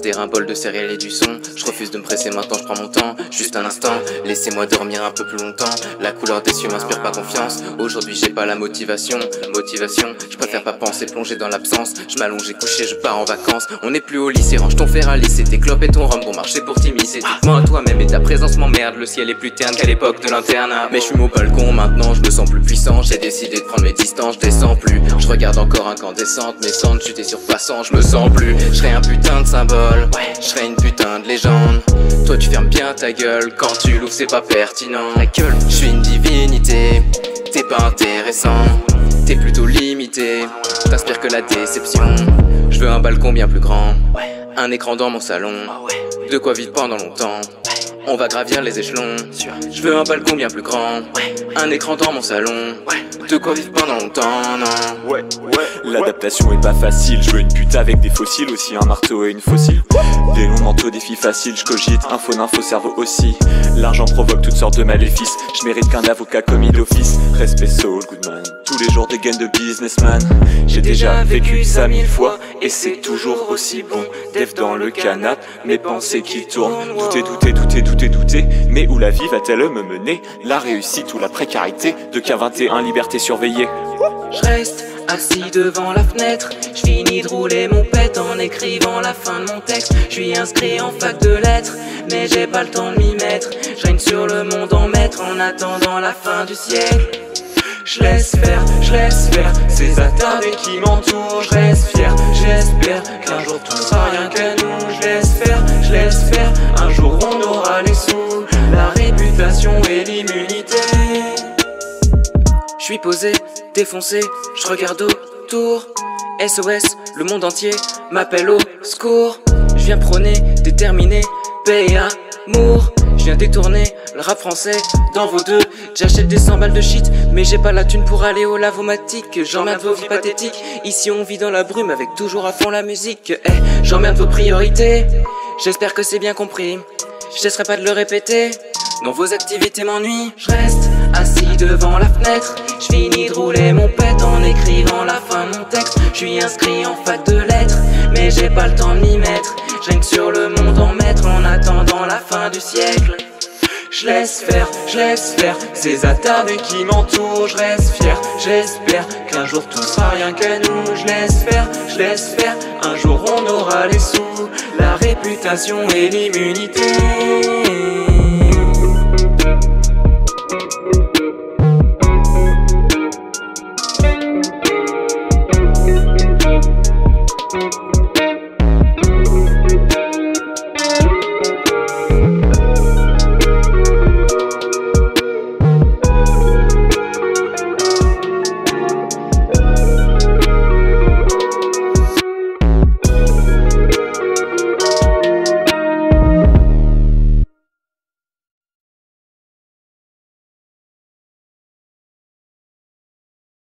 trace des rimboles de céréales et du son. Je refuse de me presser maintenant, je prends mon temps. Juste un instant, laissez-moi dormir un peu plus longtemps. La couleur des cieux m'inspire pas confiance. Aujourd'hui j'ai pas la motivation, je préfère pas penser, plonger dans l'absence. Je m'allonge et couché, je pars en vacances. On n'est plus au lycée, range ton fer à lisser, tes clopes et ton rhum, bon marché pour t'immiscer. Dites-moi à toi-même et ta présence m'emmerde. Le ciel est plus terne qu'à l'époque de l'internat. Mais je suis au balcon maintenant, je me sens plus puissant. J'ai décidé de prendre mes distances, je descends plus. Je regarde encore incandescente, mes cendres, j'suis des surpassants, je me sens plus. Je serais un putain de symbole, ouais, je serais une putain de légende. Toi tu fermes bien ta gueule, quand tu l'ouvres c'est pas pertinent. La gueule, je suis une divinité, t'es pas intéressant, t'es plutôt limité, t'inspires que la déception. Je veux un balcon bien plus grand, un écran dans mon salon, de quoi vivre pendant longtemps. On va gravir les échelons. Je veux un balcon bien plus grand, un écran dans mon salon, de quoi vivre pendant longtemps, non. L'adaptation est pas facile. Je veux une pute avec des fossiles, aussi un marteau et une fossile. Des longs manteaux, des filles faciles. Je cogite, info nympho, cerveau aussi. L'argent provoque toutes sortes de maléfices. Je mérite qu'un avocat commis d'office. Respect Saul Goodman. Tous les jours des gains de businessman. J'ai déjà vécu ça 1000 fois et c'est toujours aussi bon. Dev dans le canap, mes pensées qui tournent. Douter, mais où la vie va-t-elle me mener? La réussite ou la précarité? De K21, liberté surveillée. Je reste assis devant la fenêtre, je finis de rouler mon pet en écrivant la fin de mon texte. Je suis inscrit en fac de lettres, mais j'ai pas le temps de m'y mettre. Je règne sur le monde en maître en attendant la fin du siècle. Je laisse faire ces attardés qui m'entourent. Je reste fier, j'espère qu'un jour tout sera rien que nous. Je laisse faire, un jour on aura les sous, la réputation et l'immunité. Je suis posé, défoncé, je regarde autour. SOS, le monde entier m'appelle au secours. Je viens prôner, déterminer, paix et amour. Je viens détourner le rap français dans vos deux. J'achète des 100 balles de shit, mais j'ai pas la thune pour aller au lavomatique. J'emmerde vos vies pathétiques. Ici on vit dans la brume avec toujours à fond la musique. Eh, j'emmerde vos priorités. J'espère que c'est bien compris. Je cesserai pas de le répéter. Non, vos activités m'ennuient. Je reste assis devant la fenêtre. Je finis de rouler mon pet en écrivant la fin de mon texte. Je suis inscrit en fac de lettres, mais j'ai pas le temps de m'y mettre. Je règne sur le monde en maître en attendant la fin du siècle. Je laisse faire ces attardés qui m'entourent. Je reste fier, j'espère qu'un jour tout sera rien que nous. Je laisse faire, un jour on aura les sous, la réputation et l'immunité.